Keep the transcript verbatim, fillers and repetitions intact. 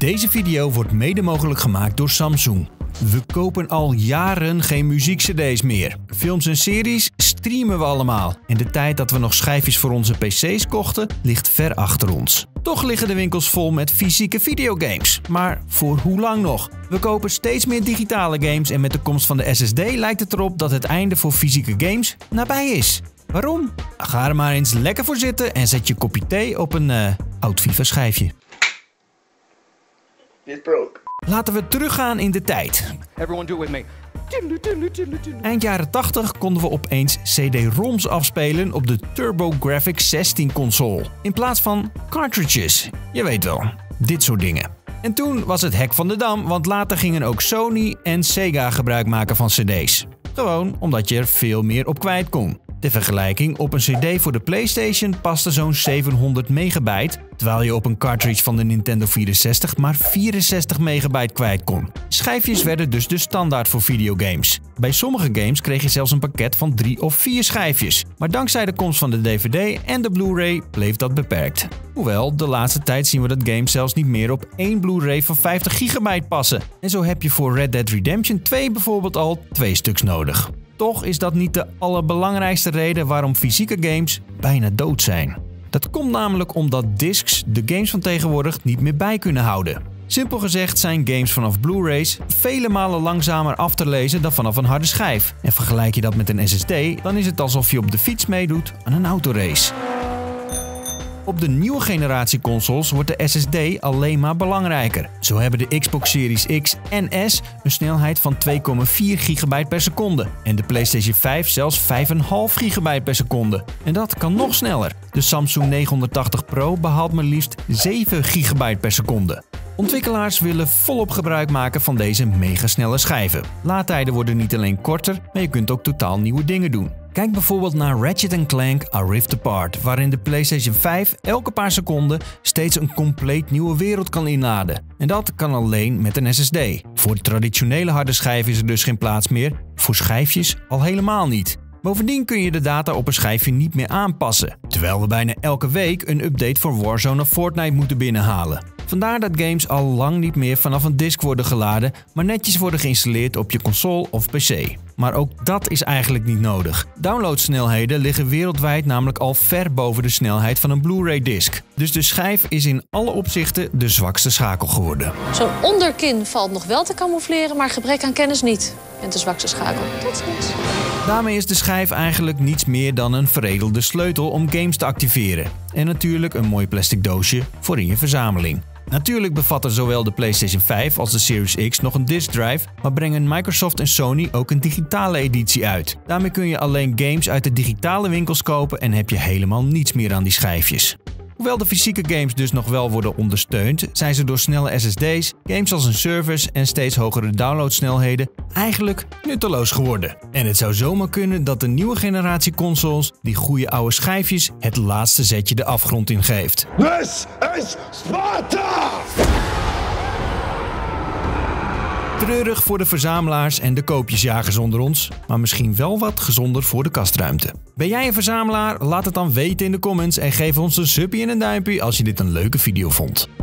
Deze video wordt mede mogelijk gemaakt door Samsung. We kopen al jaren geen muziekcd's meer. Films en series streamen we allemaal. En de tijd dat we nog schijfjes voor onze pc's kochten, ligt ver achter ons. Toch liggen de winkels vol met fysieke videogames. Maar voor hoe lang nog? We kopen steeds meer digitale games en met de komst van de S S D lijkt het erop dat het einde voor fysieke games nabij is. Waarom? Ga er maar eens lekker voor zitten en zet je kopje thee op een uh, oud FIFA schijfje. Dit broke. Laten we teruggaan in de tijd. Everyone do it with me. Eind jaren tachtig konden we opeens C D-ROMs afspelen op de TurboGrafx zestien console. In plaats van cartridges. Je weet wel, dit soort dingen. En toen was het hek van de dam, want later gingen ook Sony en Sega gebruik maken van cd's. Gewoon omdat je er veel meer op kwijt kon. Ter vergelijking, op een cd voor de PlayStation paste zo'n zevenhonderd megabyte, terwijl je op een cartridge van de Nintendo vierenzestig maar vierenzestig megabyte kwijt kon. Schijfjes werden dus de standaard voor videogames. Bij sommige games kreeg je zelfs een pakket van drie of vier schijfjes, maar dankzij de komst van de D V D en de Blu-ray bleef dat beperkt. Hoewel, de laatste tijd zien we dat games zelfs niet meer op één Blu-ray van vijftig gigabyte passen. En zo heb je voor Red Dead Redemption twee bijvoorbeeld al twee stuks nodig. Toch is dat niet de allerbelangrijkste reden waarom fysieke games bijna dood zijn. Dat komt namelijk omdat discs de games van tegenwoordig niet meer bij kunnen houden. Simpel gezegd zijn games vanaf Blu-rays vele malen langzamer af te lezen dan vanaf een harde schijf. En vergelijk je dat met een S S D, dan is het alsof je op de fiets meedoet aan een autorace. Op de nieuwe generatie consoles wordt de S S D alleen maar belangrijker. Zo hebben de Xbox Series X en S een snelheid van twee komma vier gigabyte per seconde. En de PlayStation vijf zelfs vijf komma vijf gigabyte per seconde. En dat kan nog sneller. De Samsung negenhonderdtachtig Pro behaalt maar liefst zeven gigabyte per seconde. Ontwikkelaars willen volop gebruik maken van deze megasnelle schijven. Laadtijden worden niet alleen korter, maar je kunt ook totaal nieuwe dingen doen. Kijk bijvoorbeeld naar Ratchet en Clank A Rift Apart, waarin de PlayStation vijf elke paar seconden steeds een compleet nieuwe wereld kan inladen. En dat kan alleen met een S S D. Voor de traditionele harde schijf is er dus geen plaats meer, voor schijfjes al helemaal niet. Bovendien kun je de data op een schijfje niet meer aanpassen, terwijl we bijna elke week een update voor Warzone of Fortnite moeten binnenhalen. Vandaar dat games al lang niet meer vanaf een disk worden geladen, maar netjes worden geïnstalleerd op je console of pc. Maar ook dat is eigenlijk niet nodig. Downloadsnelheden liggen wereldwijd namelijk al ver boven de snelheid van een Blu-ray disc. Dus de schijf is in alle opzichten de zwakste schakel geworden. Zo'n onderkin valt nog wel te camoufleren, maar gebrek aan kennis niet. En de zwakste schakel, dat is niets. Daarmee is de schijf eigenlijk niets meer dan een veredelde sleutel om games te activeren. En natuurlijk een mooi plastic doosje voor in je verzameling. Natuurlijk bevatten zowel de PlayStation vijf als de Series X nog een disk drive, maar brengen Microsoft en Sony ook een digitale editie uit. Daarmee kun je alleen games uit de digitale winkels kopen en heb je helemaal niets meer aan die schijfjes. Hoewel de fysieke games dus nog wel worden ondersteund, zijn ze door snelle S S D's, games als een service en steeds hogere downloadsnelheden eigenlijk nutteloos geworden. En het zou zomaar kunnen dat de nieuwe generatie consoles die goede oude schijfjes het laatste zetje de afgrond in geeft. This is Sparta! Treurig voor de verzamelaars en de koopjesjagers onder ons, maar misschien wel wat gezonder voor de kastruimte. Ben jij een verzamelaar? Laat het dan weten in de comments en geef ons een suppie en een duimpje als je dit een leuke video vond.